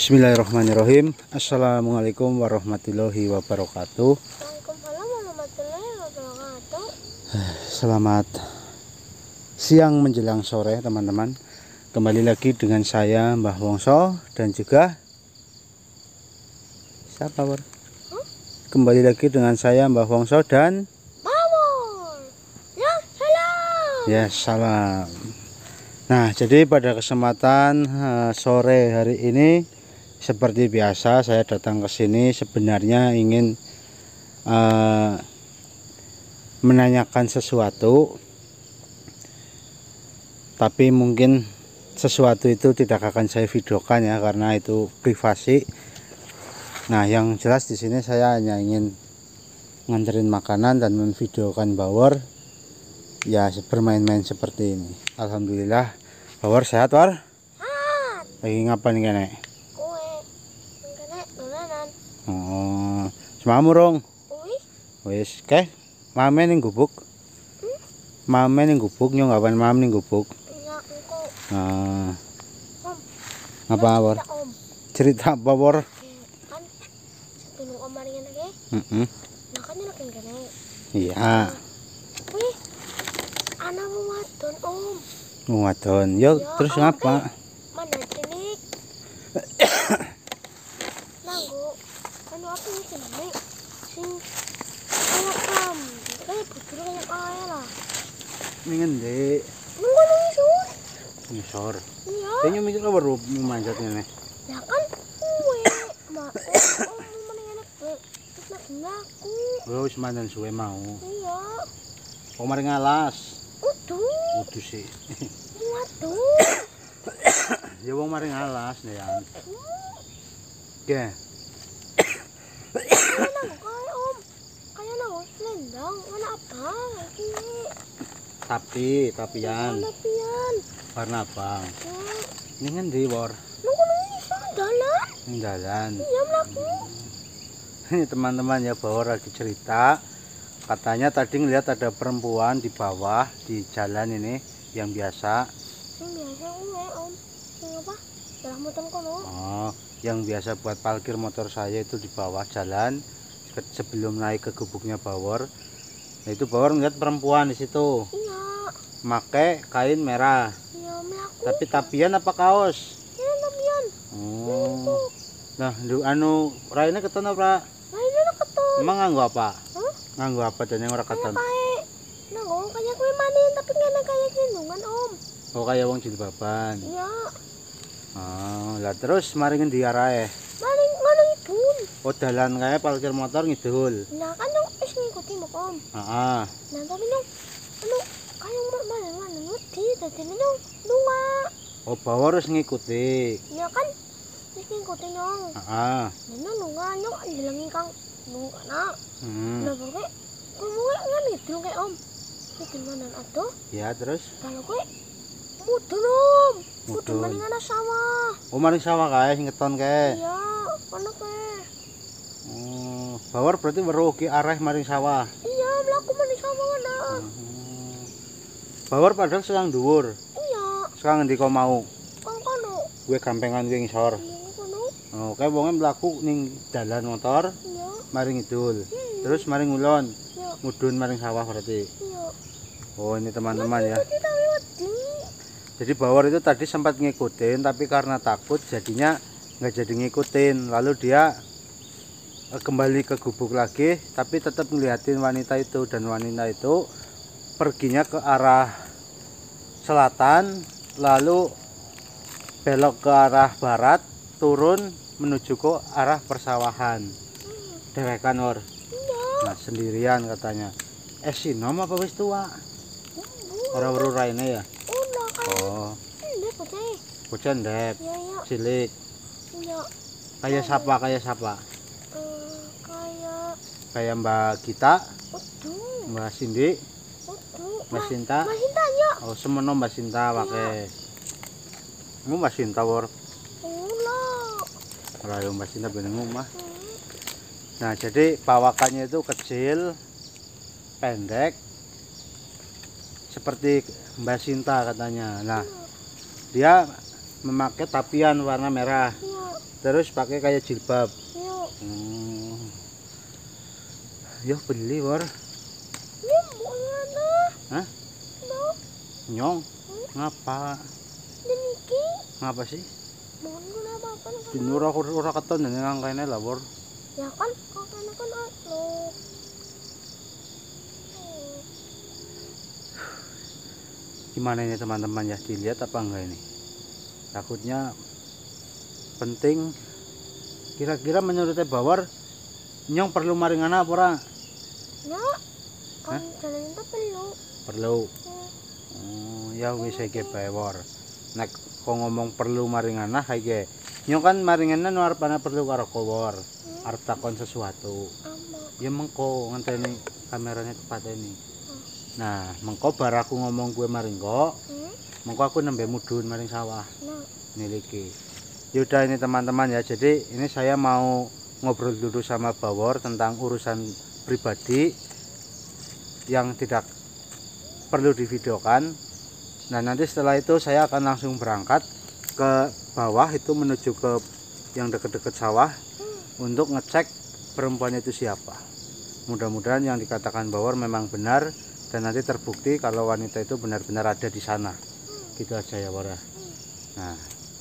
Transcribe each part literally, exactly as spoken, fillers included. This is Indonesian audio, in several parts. Bismillahirrahmanirrahim. Assalamualaikum warahmatullahi wabarakatuh. Waalaikumsalam warahmatullahi wabarakatuh. Selamat siang menjelang sore teman-teman. Kembali lagi dengan saya Mbah Wongso dan juga siapa Bor? Hmm? Kembali lagi dengan saya Mbah Wongso dan Bawor. Ya salam. Ya salam. Nah jadi pada kesempatan uh, sore hari ini seperti biasa saya datang ke sini sebenarnya ingin uh, menanyakan sesuatu, tapi mungkin sesuatu itu tidak akan saya videokan ya karena itu privasi. Nah yang jelas di sini saya hanya ingin nganterin makanan dan memvideokan Bawor ya bermain-main seperti ini. Alhamdulillah Bawor sehat War? Sehat. Lagi ngapain kene? Oh, semamu rong. Wis, keh, mame ning gubuk. Hmm? Mame ning gubuk nyong gawan mame ning gubuk. Iya, engko. Nah. Om. Apa, Bor? Cerita apa, Bor? Kan sebelum Om mari ngene. Heeh. Makane lek ngene. Iya. Wih. Anakmu wadon, Om. Wadon. Ya, terus ngapa? Mandinik. Mingin deh. Nunggu ngisor. Ngisor. Iya. Kayaknya mikir lo baru memanjatnya nih. Ya kan kue. Mak. Om mendingan aku. Terus ngaku. Lo semantan suwe mau. Iya. Komar ngalas. Uduh. Uduh sih. Waduh. Ya wong mari ngalas nih ya. Oke. Kayak nangkoi Om. Kayak nangkoi selendang. Mana apa lagi? Tapi, tapian. Tapian. Warna abang. Ini kan di war. Nunggu nunggu jalan. Jalan. Iya melaku. Ini teman-teman ya Bawor lagi cerita. Katanya tadi ngeliat ada perempuan di bawah di jalan ini yang biasa. Yang biasa uwe Om. Yang apa? Jalan motor kono. Oh, yang biasa buat parkir motor saya itu di bawah jalan sebelum naik ke gubuknya Bawor. Nah, itu Bawor ngeliat perempuan di situ. Iya. Make kain merah. Ya, tapi tapian apa kaos? Ya, tapian. Oh. Nah, lu anu raine keton apa? Raine keton. Emang nganggo apa? Huh? Nganggo apa dan yang ora keton? Kae. Nanggo kaya kuwi mani tapi ngene kaya gendongan Om. Oh, kaya wong jilbaban. Iya. Oh, lah terus mari ngendi arahe? Mari ngono ngidul. Oh, dalan kae parkir motor ngidul. Nah, kan wis ngikuti mbok Om. Heeh. Nah, tapi nang anu kayak mana-mana ngerti, tadi ini nyong dua. Oh, Bawor harus ngikuti. Iya kan, harus ngikuti nyong. Iya. Nyong nunga, nyong hilangin kang. Nunga nak. Hmm. Nah, pokoknya, ngomongnya kan gitu kayak Om. Ngidul manan aduh. Iya, terus? Kalau gue, mudun Om. Mudun maning anak sawah. Oh, maning sawah kaya, ngeton kaya. Iya, mana kaya. Oh, Bawor berarti merugi arah maning sawah. Iya, melaku maning sawah mana. Bawor padahal selang dhuwur. Iya. Selang ngendi kok mau? Kong kono. Kuwi gampengan kuwi ngisor. Iya, kono. Oh, kae wonge mlaku ning dalan motor. Iya. Mari ngidul. Iya. Terus mari ngulon. Iya. Mudhun maring sawah berarti. Iya. Oh, ini teman-teman ya. Jadi Bawor itu tadi sempat ngikutin tapi karena takut jadinya nggak jadi ngikutin. Lalu dia kembali ke gubuk lagi tapi tetap ngeliatin wanita itu dan wanita itu perginya ke arah selatan lalu belok ke arah barat turun menuju ke arah persawahan. hmm. Dewekan Or. Iya. Nah, sendirian katanya. Eh sinom apa wis tua? Ora weruh raine ya. Oh. Bocah ndek. Cilik. Iya. Kayak sapa kayak sapa? Uh, kayak kayak Mbak Gita. Uduh. Mbak Cindy. Mbak Sinta. Mbak Sinta ya. Oh, semeno Mbak Sinta pakai. Mu Mbak Sinta Bor. Ulo. Ora yo Mbak Sinta bener omah. Hmm. Nah, jadi bawakannya itu kecil, pendek. Seperti Mbak Sinta katanya. Nah, hmm. dia memakai tapian warna merah. Ya. Terus pakai kayak jilbab. Yuk. Hmm. Yuk beli war. Yuk mau ngana. Hah? Mau. Nyong. Hmm? Ngapa? Deniki. Ngapa sih? Mau ngana apa kan? Dinur aku ora keton dene angkene lah war. Ya kan, angkene kan aku. Gimana ini teman-teman ya, dilihat apa enggak ini? Takutnya penting. Kira-kira menurutnya Bawar nyong perlu maringan apa ora? Nyong kan jalan itu perlu. Perlu. Hmm. Oh, ya wis iki Bawar. Nek kok ngomong perlu maringan nah iki. Nyong kan maringan nu arep ana perlu karo Bawar. Hmm. Arep takon sesuatu. Amat. Ya mengko ngenteni kameranya tepat ini. Hmm. Nah, mengko bar aku ngomong gue maring kok. Hmm. Mengko aku nembe mudun maring sawah. Nah. Niliki. Yaudah ini teman-teman ya, jadi ini saya mau ngobrol dulu sama Bawor tentang urusan pribadi yang tidak perlu divideokan. Nah nanti setelah itu saya akan langsung berangkat ke bawah itu menuju ke yang deket-deket sawah untuk ngecek perempuan itu siapa. Mudah-mudahan yang dikatakan Bawor memang benar dan nanti terbukti kalau wanita itu benar-benar ada di sana. Gitu aja ya Bawor. Nah.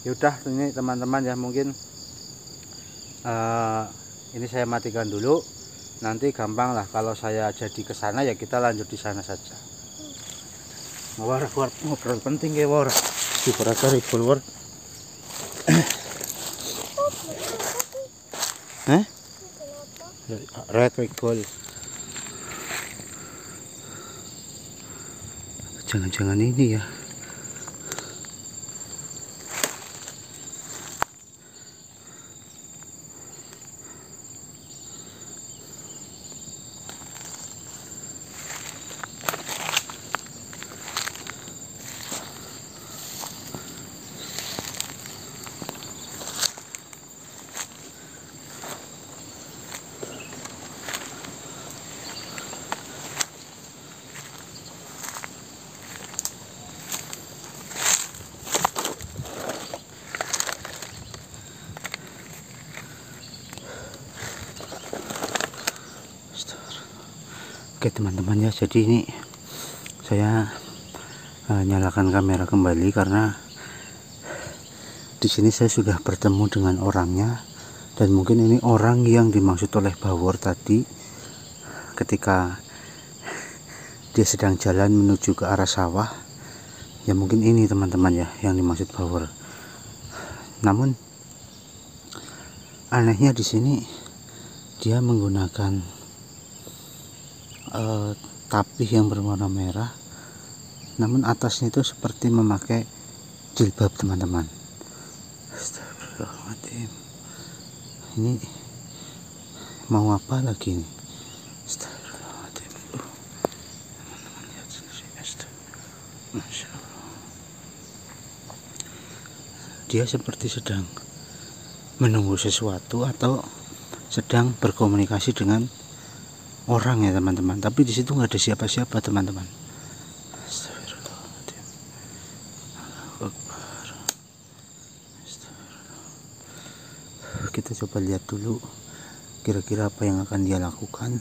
Yaudah ini teman-teman ya, mungkin uh, ini saya matikan dulu, nanti gampang lah kalau saya jadi ke sana ya kita lanjut di sana saja. Ngobrol ngobrol penting ya war, di perasaan war. Eh? Red recall. Jangan-jangan ini ya. Oke teman-teman ya, jadi ini saya uh, nyalakan kamera kembali karena di sini saya sudah bertemu dengan orangnya dan mungkin ini orang yang dimaksud oleh Bawor tadi ketika dia sedang jalan menuju ke arah sawah. Ya mungkin ini teman-teman ya yang dimaksud Bawor. Namun anehnya di sini dia menggunakan Uh, tapih yang berwarna merah, namun atasnya itu seperti memakai jilbab teman-teman. Astagfirullahaladzim, ini mau apa lagi ini? Astagfirullahaladzim, teman-teman lihat sendiri. Masya Allah, dia seperti sedang menunggu sesuatu atau sedang berkomunikasi dengan orang ya teman-teman, tapi di situ nggak ada siapa-siapa teman-teman. Astagfirullahaladzim. Allahu Akbar. Astagfirullah. Kita coba lihat dulu kira-kira apa yang akan dia lakukan.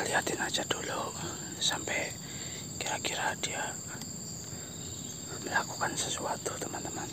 Lihatin aja dulu sampai kira-kira dia melakukan sesuatu teman-teman.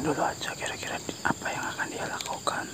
Pikirin dulu aja kira-kira apa yang akan dia lakukan.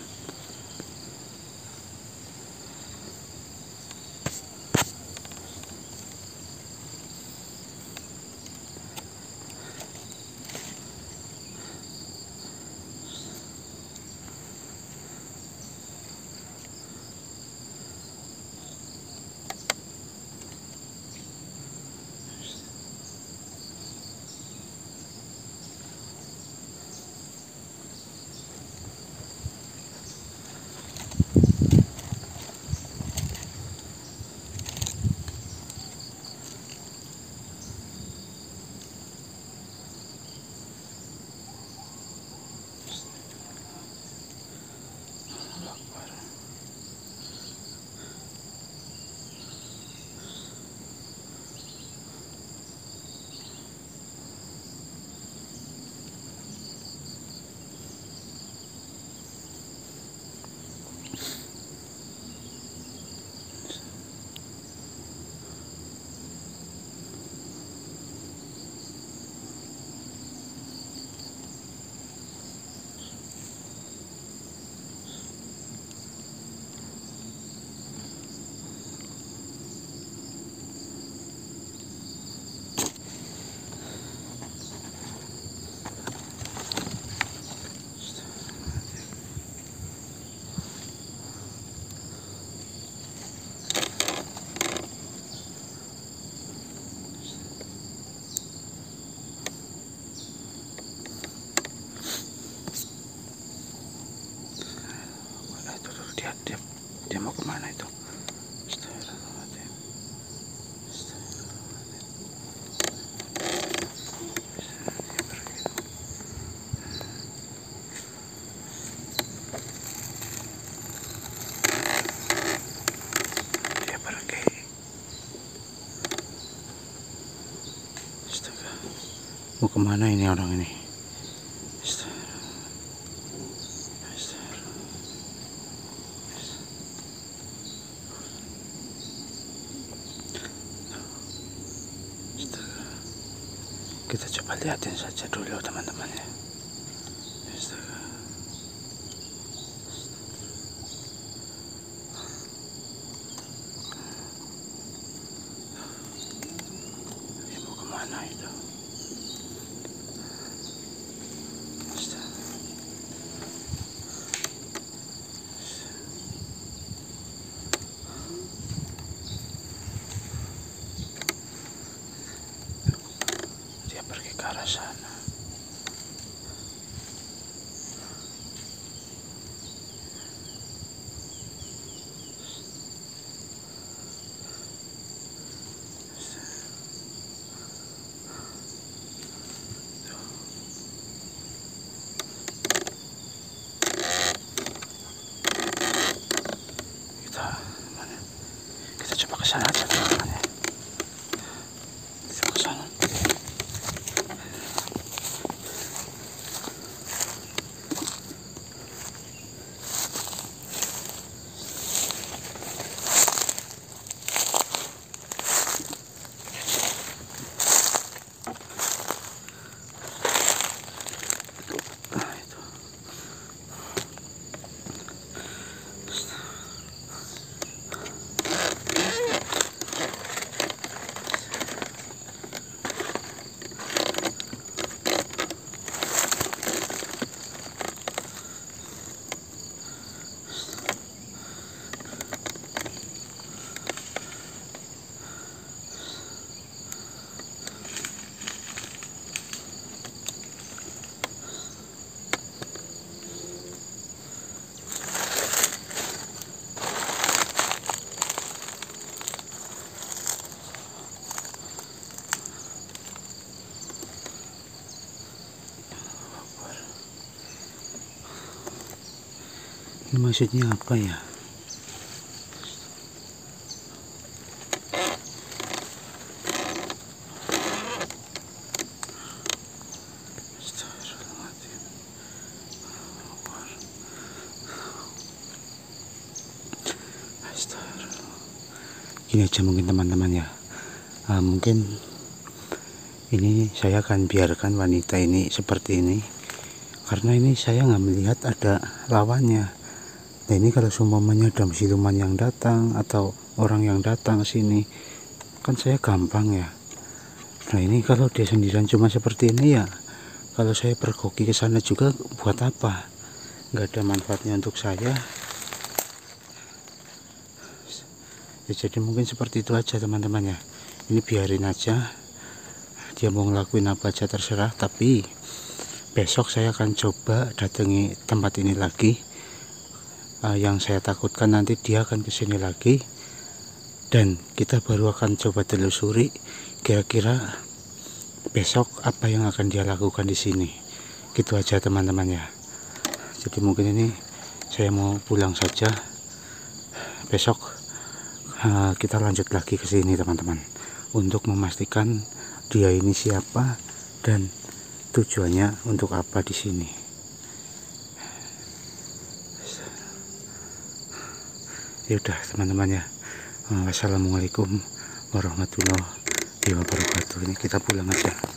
Mau kemana ini orang ini? Kita coba lihatin saja dulu teman-teman ya. Maksudnya apa ya? Gini aja mungkin teman-teman ya, uh, mungkin ini saya akan biarkan wanita ini seperti ini karena ini saya nggak melihat ada lawannya. Nah ini kalau seumpamanya ada siluman yang datang atau orang yang datang sini kan saya gampang ya. Nah ini kalau dia sendirian cuma seperti ini ya, kalau saya pergoki ke sana juga buat apa, nggak ada manfaatnya untuk saya ya. Jadi mungkin seperti itu aja teman-teman ya, ini biarin aja dia mau ngelakuin apa aja terserah, tapi besok saya akan coba datangi tempat ini lagi. Uh, yang saya takutkan nanti dia akan kesini lagi dan kita baru akan coba telusuri kira-kira besok apa yang akan dia lakukan di sini. Gitu aja teman-teman ya. Jadi mungkin ini saya mau pulang saja. Besok uh, kita lanjut lagi ke sini teman-teman untuk memastikan dia ini siapa dan tujuannya untuk apa di sini. Ya udah teman-teman ya. Wassalamualaikum warahmatullahi wabarakatuh. Ini kita pulang aja.